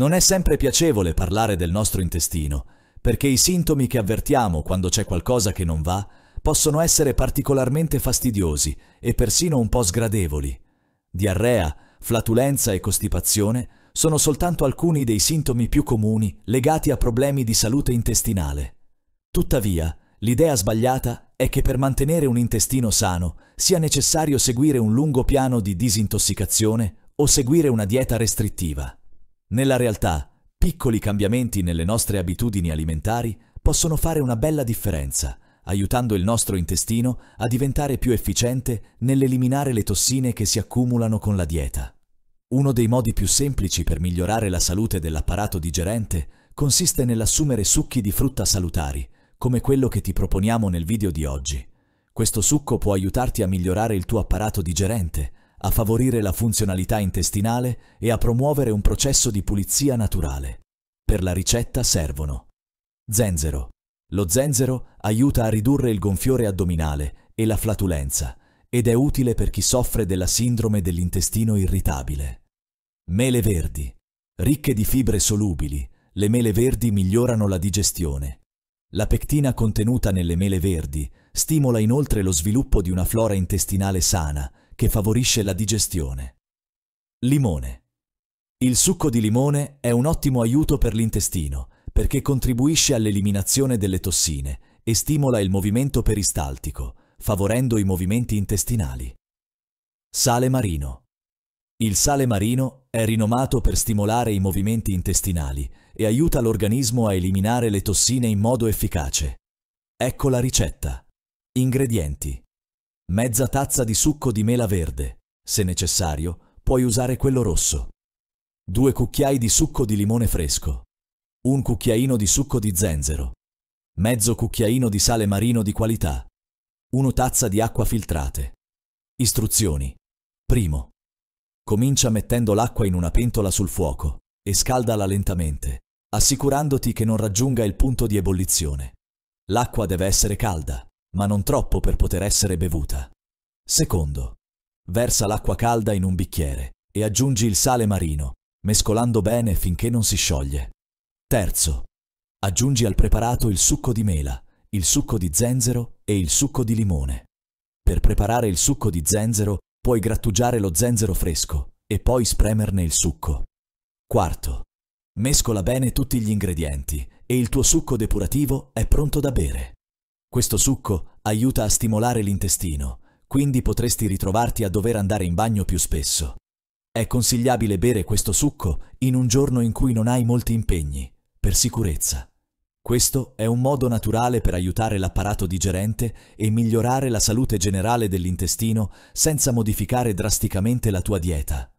Non è sempre piacevole parlare del nostro intestino, perché i sintomi che avvertiamo quando c'è qualcosa che non va possono essere particolarmente fastidiosi e persino un po' sgradevoli. Diarrea, flatulenza e costipazione sono soltanto alcuni dei sintomi più comuni legati a problemi di salute intestinale. Tuttavia, l'idea sbagliata è che per mantenere un intestino sano sia necessario seguire un lungo piano di disintossicazione o seguire una dieta restrittiva. Nella realtà, piccoli cambiamenti nelle nostre abitudini alimentari possono fare una bella differenza, aiutando il nostro intestino a diventare più efficiente nell'eliminare le tossine che si accumulano con la dieta. Uno dei modi più semplici per migliorare la salute dell'apparato digerente consiste nell'assumere succhi di frutta salutari, come quello che ti proponiamo nel video di oggi. Questo succo può aiutarti a migliorare il tuo apparato digerente, a favorire la funzionalità intestinale e a promuovere un processo di pulizia naturale. Per la ricetta servono: zenzero. Lo zenzero aiuta a ridurre il gonfiore addominale e la flatulenza ed è utile per chi soffre della sindrome dell'intestino irritabile. Mele verdi. Ricche di fibre solubili, le mele verdi migliorano la digestione. La pectina contenuta nelle mele verdi stimola inoltre lo sviluppo di una flora intestinale sana che favorisce la digestione. Limone. Il succo di limone è un ottimo aiuto per l'intestino perché contribuisce all'eliminazione delle tossine e stimola il movimento peristaltico, favorendo i movimenti intestinali. Sale marino. Il sale marino è rinomato per stimolare i movimenti intestinali e aiuta l'organismo a eliminare le tossine in modo efficace. Ecco la ricetta. Ingredienti: mezza tazza di succo di mela verde, se necessario puoi usare quello rosso, 2 cucchiai di succo di limone fresco, un cucchiaino di succo di zenzero, mezzo cucchiaino di sale marino di qualità, 1 tazza di acqua filtrate. Istruzioni. Primo. Comincia mettendo l'acqua in una pentola sul fuoco e scaldala lentamente, assicurandoti che non raggiunga il punto di ebollizione. L'acqua deve essere calda, ma non troppo per poter essere bevuta. Secondo. Versa l'acqua calda in un bicchiere e aggiungi il sale marino, mescolando bene finché non si scioglie. Terzo. Aggiungi al preparato il succo di mela, il succo di zenzero e il succo di limone. Per preparare il succo di zenzero puoi grattugiare lo zenzero fresco e poi spremerne il succo. Quarto. Mescola bene tutti gli ingredienti e il tuo succo depurativo è pronto da bere. Questo succo aiuta a stimolare l'intestino, quindi potresti ritrovarti a dover andare in bagno più spesso. È consigliabile bere questo succo in un giorno in cui non hai molti impegni, per sicurezza. Questo è un modo naturale per aiutare l'apparato digerente e migliorare la salute generale dell'intestino senza modificare drasticamente la tua dieta.